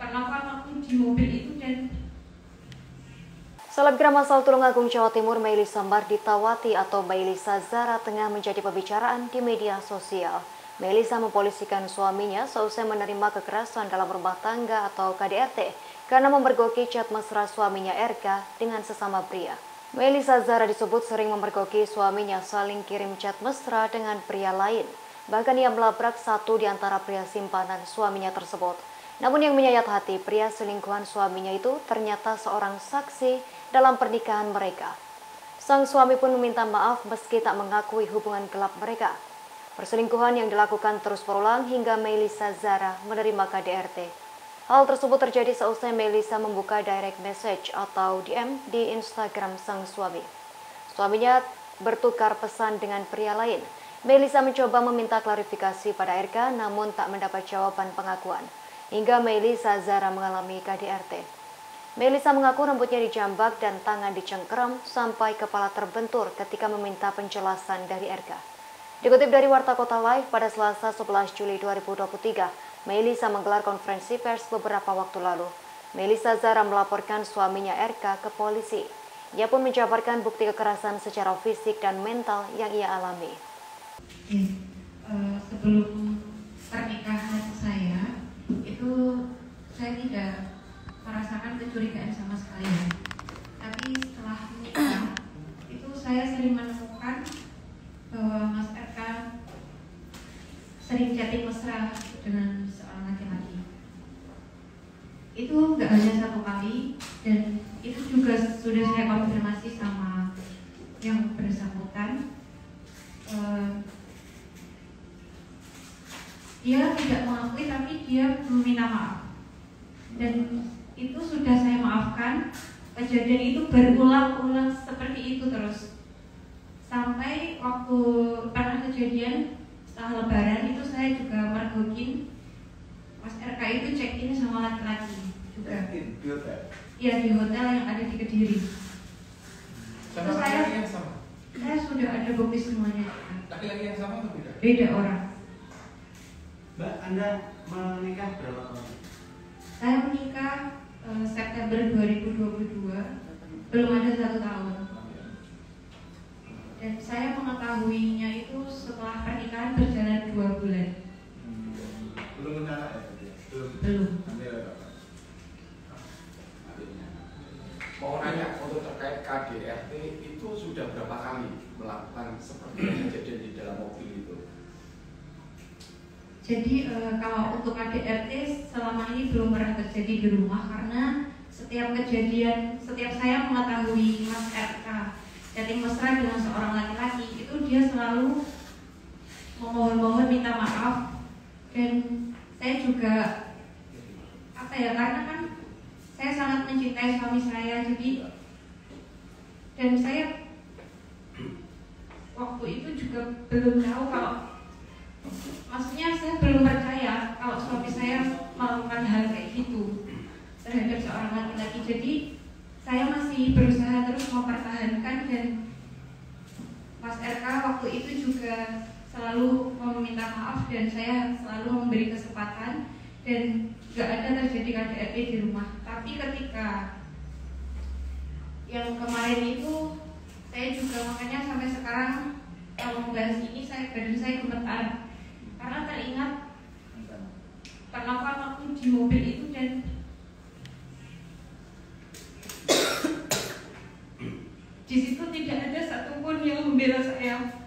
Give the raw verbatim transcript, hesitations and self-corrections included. kenapa waktu di mobil itu dan... Selebgram asal Tulungagung, Jawa Timur, Meylisa Marditawati atau Meylisa Zara tengah menjadi pembicaraan di media sosial. Meylisa mempolisikan suaminya seusai menerima kekerasan dalam rumah tangga atau K D R T karena memergoki chat mesra suaminya R K dengan sesama pria. Meylisa Zara disebut sering memergoki suaminya saling kirim chat mesra dengan pria lain. Bahkan ia melabrak satu di antara pria simpanan suaminya tersebut. Namun yang menyayat hati, pria selingkuhan suaminya itu ternyata seorang saksi dalam pernikahan mereka. Sang suami pun meminta maaf meski tak mengakui hubungan gelap mereka. Perselingkuhan yang dilakukan terus berulang hingga Meylisa Zara menerima K D R T. Hal tersebut terjadi seusai Meylisa membuka direct message atau D M di Instagram sang suami. Suaminya bertukar pesan dengan pria lain. Meylisa mencoba meminta klarifikasi pada R K namun tak mendapat jawaban pengakuan. Hingga Meylisa Zara mengalami K D R T. Meylisa mengaku rambutnya dijambak dan tangan dicengkeram sampai kepala terbentur ketika meminta penjelasan dari R K. Dikutip dari Warta Kota Live pada Selasa sebelas Juli dua ribu dua puluh tiga, Meylisa menggelar konferensi pers beberapa waktu lalu. Meylisa Zara melaporkan suaminya R K ke polisi. Ia pun menjabarkan bukti kekerasan secara fisik dan mental yang ia alami. Yes, uh, sebelum pernikahan saya, itu saya tidak merasakan kecurigaan sama sekali, ya. Tapi setelah menikah itu saya sering menemukan bahwa Mas R K sering chatting mesra dengan seorang laki-laki. Itu nggak hanya satu kali, dan itu juga sudah saya konfirmasi sama yang bersangkutan. Uh, dia tidak mengakui, tapi dia meminta maaf, dan itu sudah saya maafkan. Kejadian itu berulang-ulang seperti itu terus sampai waktu pernah kejadian setelah lebaran itu saya juga mergokin Mas R K itu check-in sama laki-laki juga. Check-in di hotel? Iya, di hotel yang ada di Kediri. Sama terus saya, yang sama? Saya sudah ada bukti semuanya. Laki-laki yang sama atau beda? Beda orang. Mbak, Anda menikah berapa tahun? Saya menikah September dua ribu dua puluh dua, belum ada satu tahun, dan saya mengetahuinya itu setelah pernikahan berjalan dua bulan. Belum menikah ya? Belum. Belum. Mau nanya untuk terkait K D R T itu sudah berapa kali melakukan seperti kejadian di dalam mobil itu? Jadi e, kalau untuk K D R T selama ini belum pernah terjadi di rumah karena setiap kejadian, setiap saya mengetahui Mas R K chatting mesra dengan seorang laki-laki itu dia selalu memohon-mohon minta maaf, dan saya juga apa ya, karena kan saya sangat mencintai suami saya, jadi dan saya waktu itu juga belum tahu kalau maksudnya saya belum percaya kalau suami saya melakukan hal kayak gitu terhadap seorang laki-laki. Jadi saya masih berusaha terus mempertahankan, dan Mas R K waktu itu juga selalu meminta maaf dan saya selalu memberi kesempatan, dan gak ada terjadi K D R T di rumah. Tapi ketika yang kemarin itu saya juga, makanya sampai sekarang kalau membahas ini saya badan saya gemetar karena teringat perlakuan waktu di mobil itu dan di situ tidak ada satupun yang membela saya.